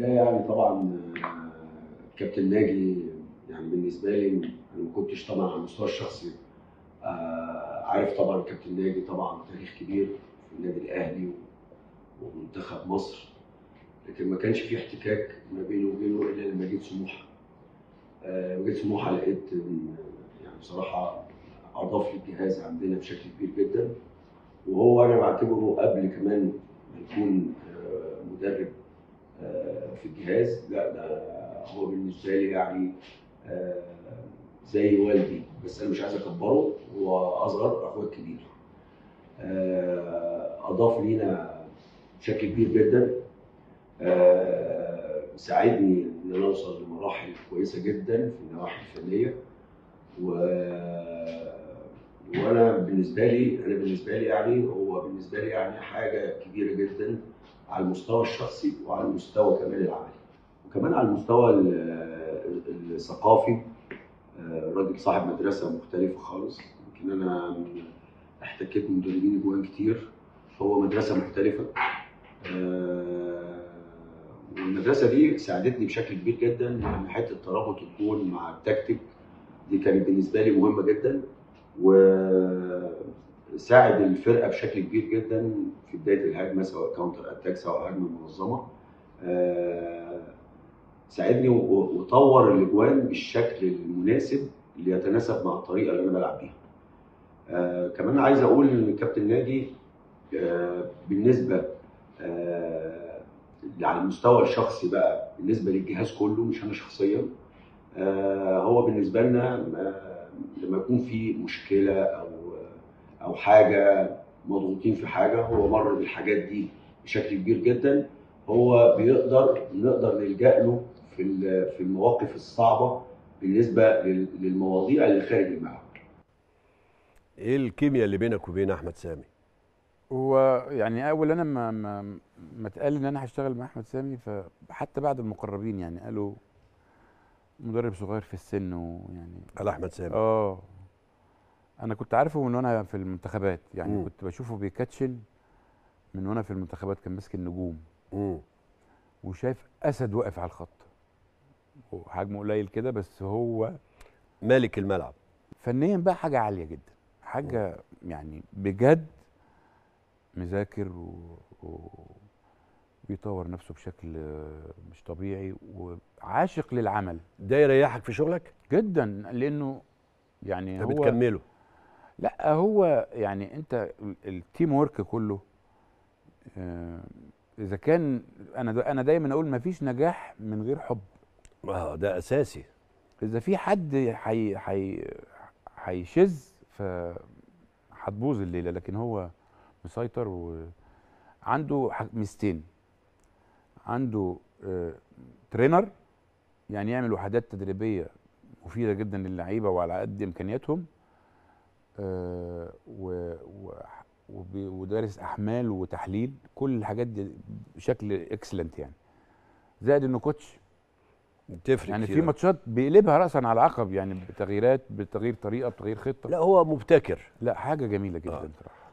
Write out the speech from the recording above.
البدايه يعني طبعا كابتن ناجي يعني بالنسبه لي انا ما كنتش طبعا على المستوى الشخصي عارف طبعا كابتن ناجي طبعا تاريخ كبير في النادي الاهلي ومنتخب مصر، لكن ما كانش في احتكاك ما بينه وبينه الا لما جيت سموحه. وجيت سموحه لقيت يعني بصراحه اضاف لي الجهاز عندنا بشكل كبير جدا، وهو انا بعتبره قبل كمان ما يكون مدرب في الجهاز، لا ده هو بالنسبه لي يعني زي والدي، بس انا مش عايز اكبره، هو اصغر اخويا الكبير. اضاف لينا بشكل كبير جدا، ساعدني ان انا اوصل لمراحل كويسه جدا في النواحي الفنيه، وانا بالنسبه لي يعني هو بالنسبه لي يعني حاجه كبيره جدا على المستوى الشخصي وعلى المستوى كمان العملي، وكمان على المستوى الثقافي. راجل صاحب مدرسه مختلفه خالص، يمكن انا احتكيت بمدربين جوان كتير، هو مدرسه مختلفه، والمدرسه دي ساعدتني بشكل كبير جدا من حته ترابط الجون مع التكتيك، دي كانت بالنسبه لي مهمه جدا، وساعد الفرقه بشكل كبير جدا في بدايه الهجمه سواء كاونتر اتاك سواء هجمه منظمه. ساعدني وطور الاجوان بالشكل المناسب اللي يتناسب مع الطريقه اللي انا بلعب بيها. كمان عايز اقول ان كابتن ناجي بالنسبه على المستوى الشخصي بقى، بالنسبه للجهاز كله مش انا شخصيا، هو بالنسبه لنا لما يكون في مشكله او حاجه مضغوطين في حاجه، هو مر بالحاجات دي بشكل كبير جدا، هو نقدر نلجا له في المواقف الصعبه بالنسبه للمواضيع اللي خارج الملعب. ايه الكيمياء اللي بينك وبين احمد سامي؟ هو يعني اولا انا ما اتقال ان انا هشتغل مع احمد سامي، فحتى بعد المقربين يعني قالوا مدرب صغير في السن، ويعني قال احمد سامي انا كنت عارفه من وانا في المنتخبات، يعني كنت بشوفه بيكاتشن من وانا في المنتخبات، كان ماسك النجوم وشايف اسد واقف على الخط وحجمه قليل كده، بس هو مالك الملعب فنيا بقى حاجه عاليه جدا، حاجه يعني بجد مذاكر وبيطور نفسه بشكل مش طبيعي وعاشق للعمل. ده يريحك في شغلك؟ جدا، لانه يعني هو بتكمله. لا هو يعني انت التيم ورك كله، اذا كان انا دايما اقول مفيش نجاح من غير حب. ده اساسي. اذا في حد هيشذ فهتبوظ الليله، لكن هو مسيطر وعنده ميزتين، عنده ترينر يعني يعمل وحدات تدريبيه مفيده جدا للعيبه وعلى قد امكانياتهم، ودارس احمال وتحليل كل الحاجات دي بشكل اكسلنت يعني، زائد انه كوتش بتفرق يعني في ماتشات بيقلبها راسا على عقب، يعني بتغييرات، بتغيير طريقه، بتغيير خطه. لا هو مبتكر، لا حاجه جميله جدا صراحه.